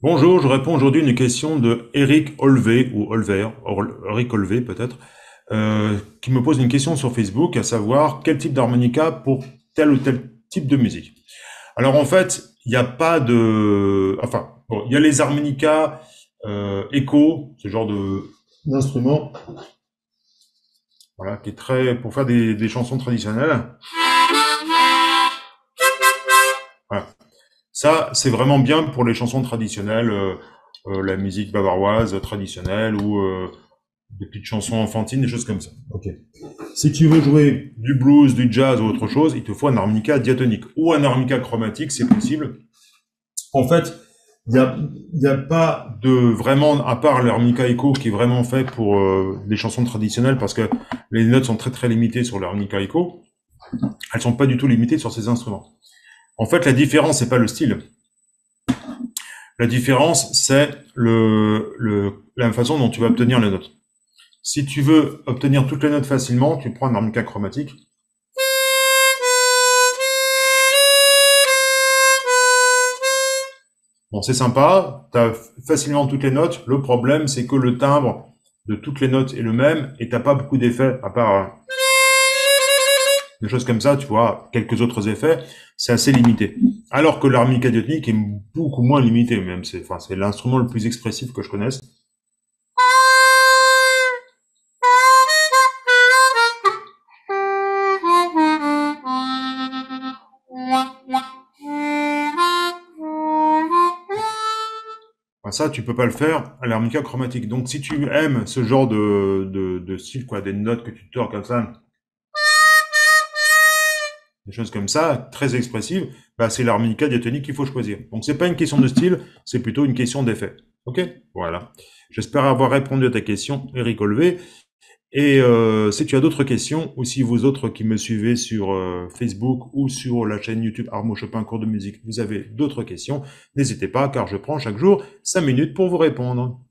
Bonjour, je réponds aujourd'hui à une question de Eric Olvé, ou Olver, Eric Olvé peut-être, qui me pose une question sur Facebook, à savoir quel type d'harmonica pour tel ou tel type de musique. Alors en fait, il n'y a pas de... Enfin, bon, il y a les harmonicas écho, ce genre d'instrument, voilà, qui est très... pour faire des chansons traditionnelles. Voilà. Ça, c'est vraiment bien pour les chansons traditionnelles, la musique bavaroise traditionnelle ou des petites chansons enfantines, des choses comme ça. Okay. Si tu veux jouer du blues, du jazz ou autre chose, il te faut un harmonica diatonique ou un harmonica chromatique, c'est possible. En fait, il n'y a pas de vraiment, à part l'harmonica écho qui est vraiment fait pour les chansons traditionnelles parce que les notes sont très limitées sur l'harmonica écho, elles sont pas du tout limitées sur ces instruments. En fait, la différence, c'est pas le style. La différence, c'est la façon dont tu vas obtenir les notes. Si tu veux obtenir toutes les notes facilement, tu prends un harmonica chromatique. Bon, c'est sympa, tu as facilement toutes les notes. Le problème, c'est que le timbre de toutes les notes est le même et t'as pas beaucoup d'effets à part... des choses comme ça, tu vois, quelques autres effets, c'est assez limité. Alors que l'harmonica diatonique est beaucoup moins limité, même c'est, enfin, c'est l'instrument le plus expressif que je connaisse. Enfin, ça, tu peux pas le faire à l'harmonica chromatique. Donc, si tu aimes ce genre de style, quoi, des notes que tu tords comme ça, des choses comme ça, très expressives, bah c'est l'harmonica diatonique qu'il faut choisir. Donc c'est pas une question de style, c'est plutôt une question d'effet. Ok, voilà. J'espère avoir répondu à ta question, Eric Olvé. Et si tu as d'autres questions, ou si vous autres qui me suivez sur Facebook ou sur la chaîne YouTube Armo Chopin Cours de Musique, vous avez d'autres questions, n'hésitez pas, car je prends chaque jour 5 minutes pour vous répondre.